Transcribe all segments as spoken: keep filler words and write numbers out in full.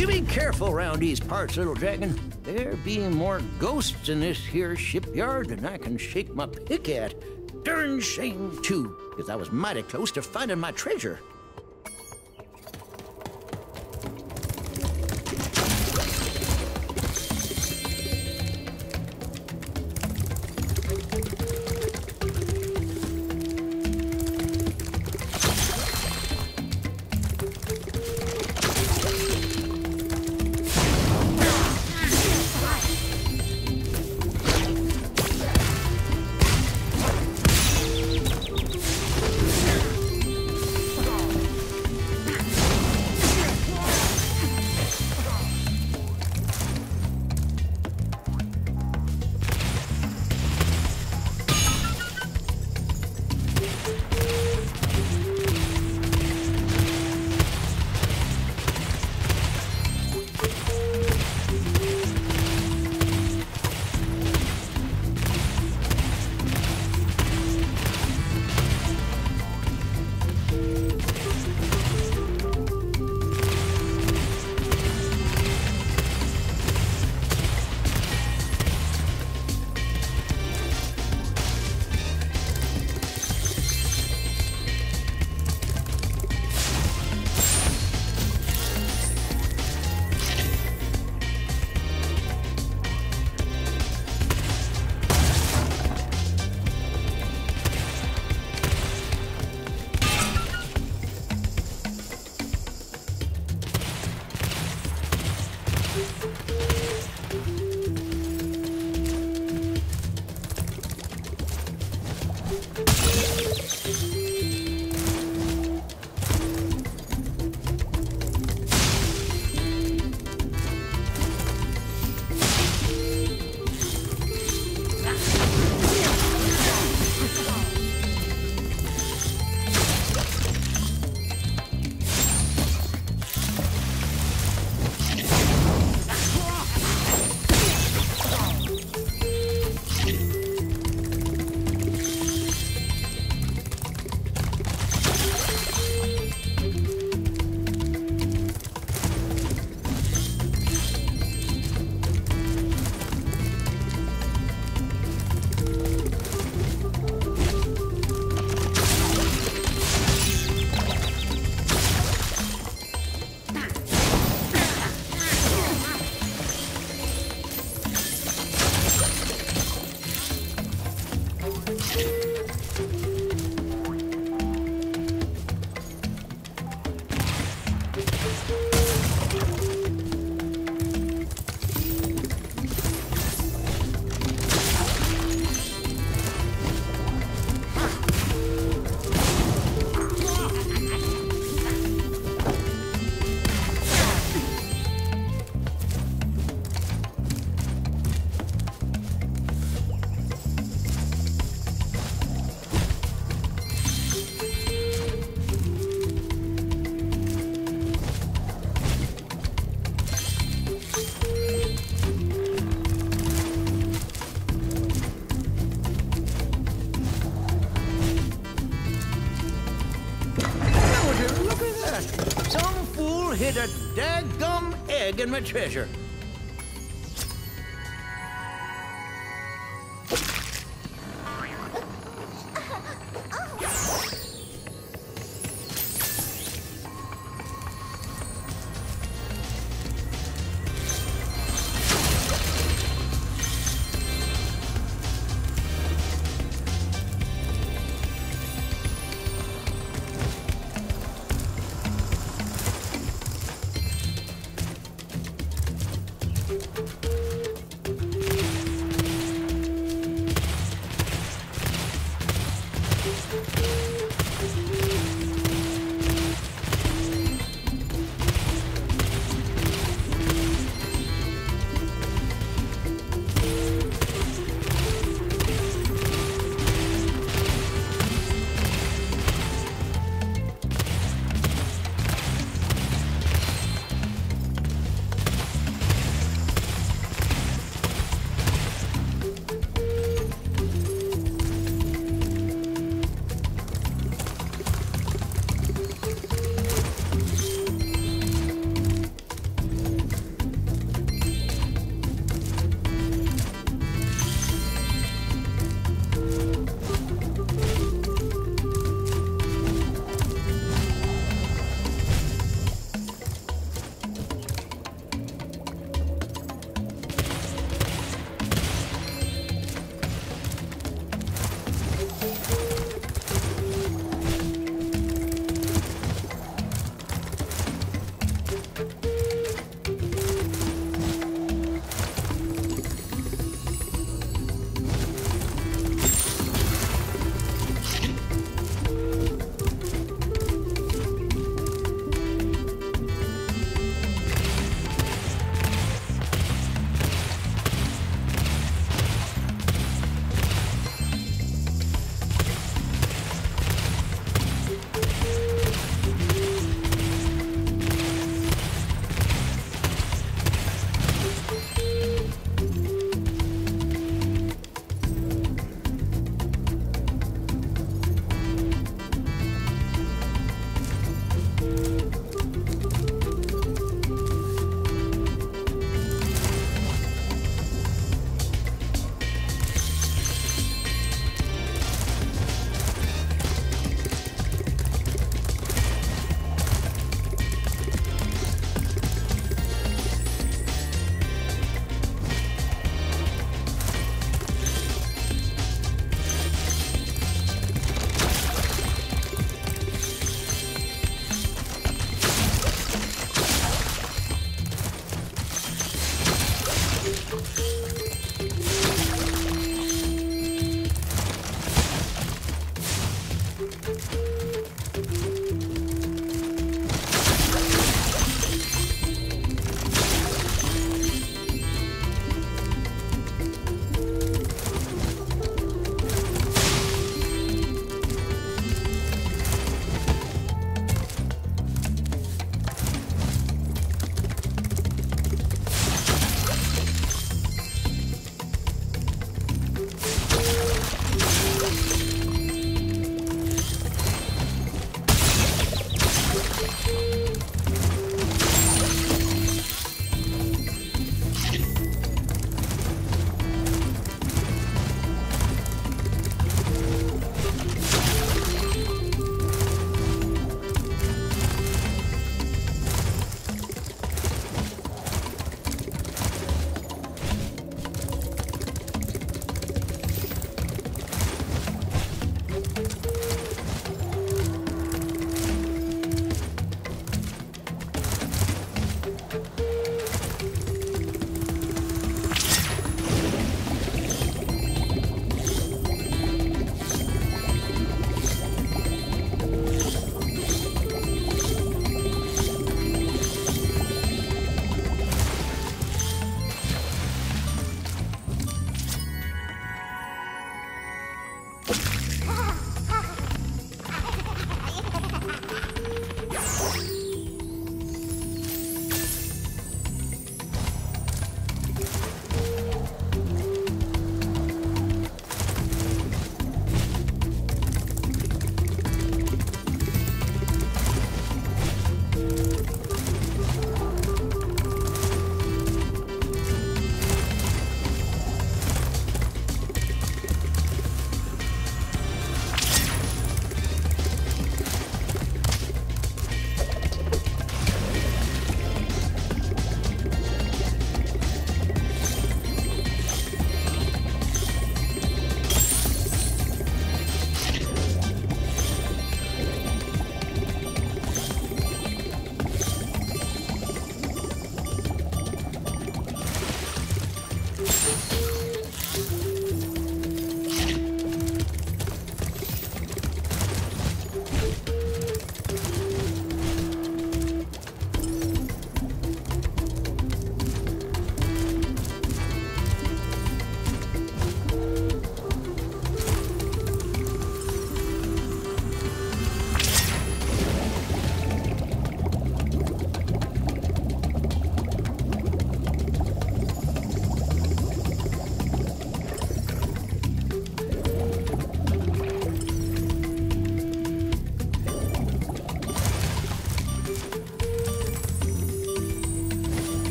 You be careful round these parts, little dragon. There be more ghosts in this here shipyard than I can shake my pick at. Darn shame, too, because I was mighty close to finding my treasure. A daggum egg in my treasure.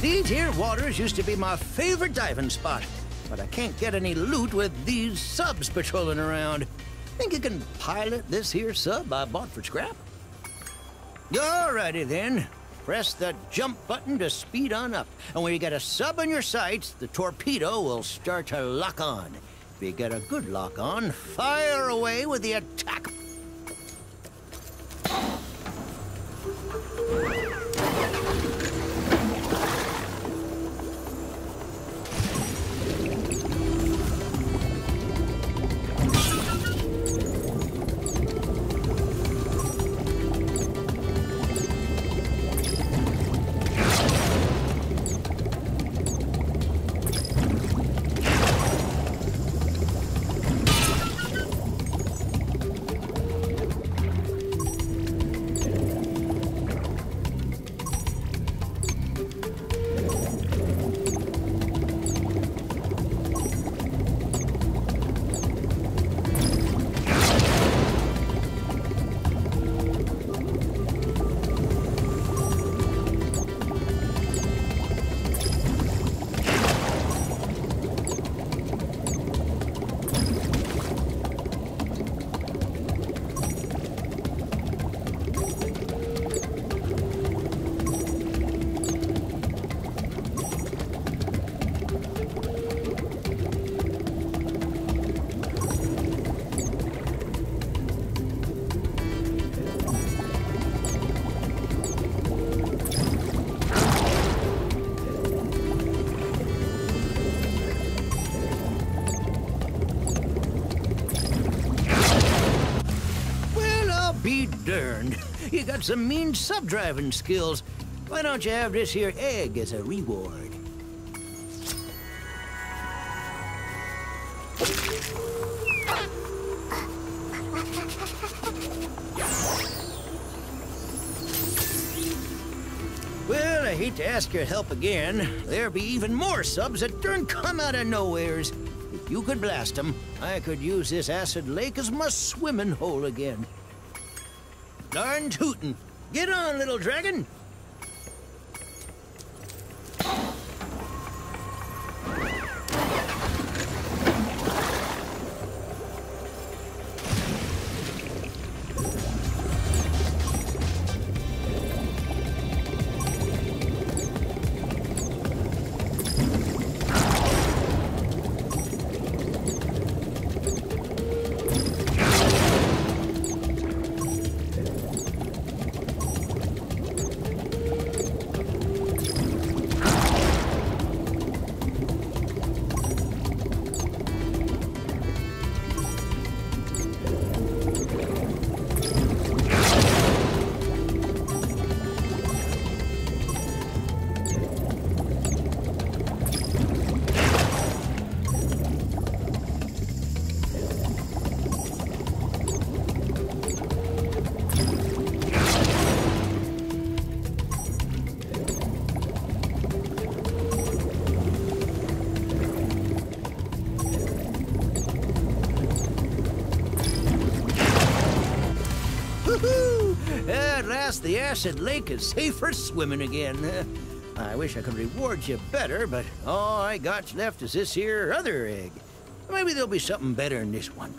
These here waters used to be my favorite diving spot, but I can't get any loot with these subs patrolling around. Think you can pilot this here sub I bought for scrap? Alrighty then. Press the jump button to speed on up, and when you get a sub in your sights, the torpedo will start to lock on. If you get a good lock on, fire away with the attack. You got some mean sub-driving skills. Why don't you have this here egg as a reward? Well, I hate to ask your help again. There'll be even more subs that don't come out of nowheres. If you could blast them, I could use this acid lake as my swimming hole again. Darn tootin'. Get on, little dragon. The acid lake is safe for swimming again. Uh, I wish I could reward you better, but all I got left is this here other egg. Maybe there'll be something better in this one.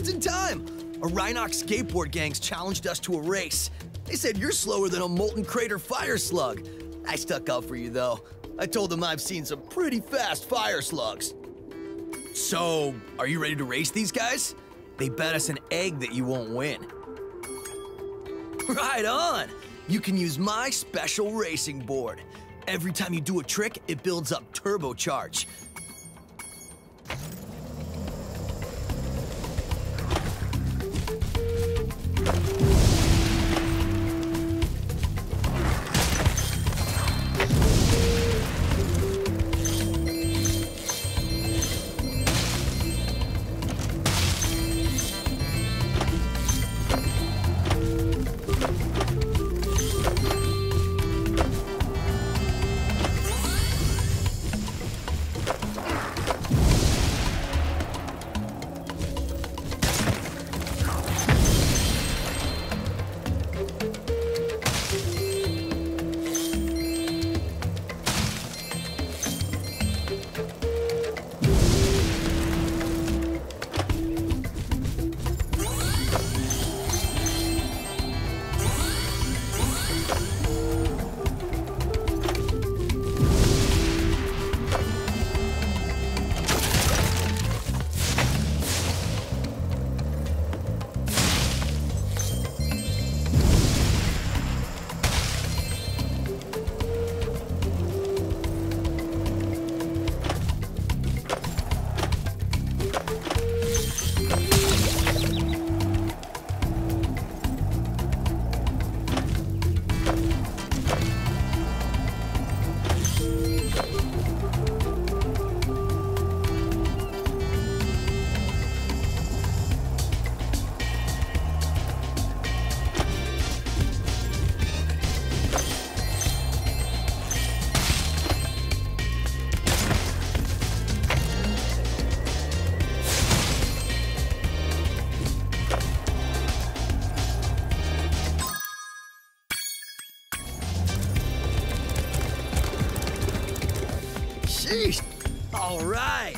just in time. A Rhynoc skateboard gang's challenged us to a race. They said you're slower than a molten crater fire slug. I stuck up for you, though. I told them I've seen some pretty fast fire slugs. So, are you ready to race these guys? They bet us an egg that you won't win. Right on! You can use my special racing board. Every time you do a trick, it builds up turbocharge. Jeez. All right.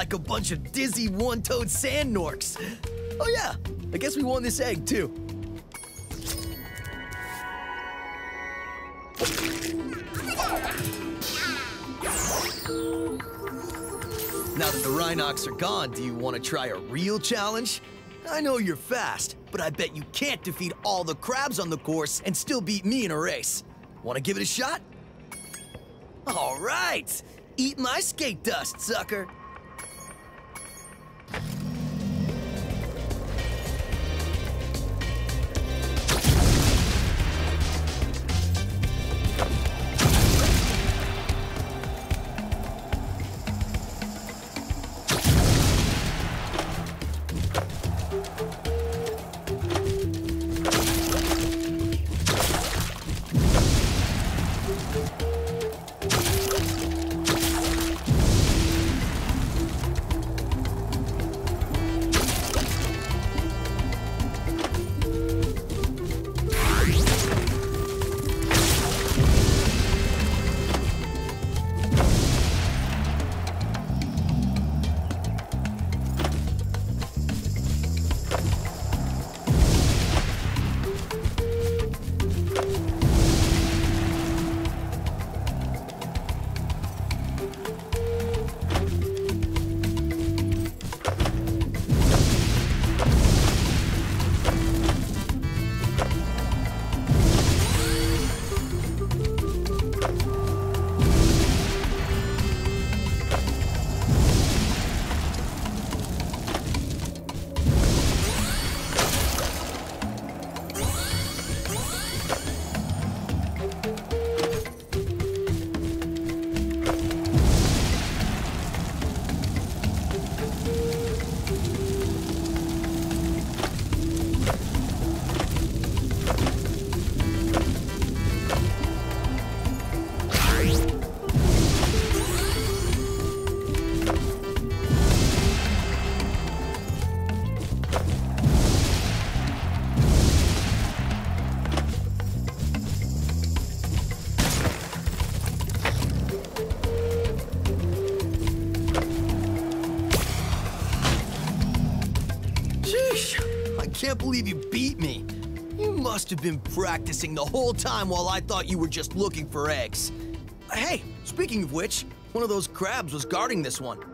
like a bunch of dizzy one-toed sand norks. Oh yeah, I guess we won this egg too. Now that the Rhynocs are gone, do you want to try a real challenge? I know you're fast, but I bet you can't defeat all the crabs on the course and still beat me in a race. Want to give it a shot? All right! Eat my skate dust, sucker! I can't believe you beat me. You must have been practicing the whole time while I thought you were just looking for eggs. Hey, speaking of which, one of those crabs was guarding this one.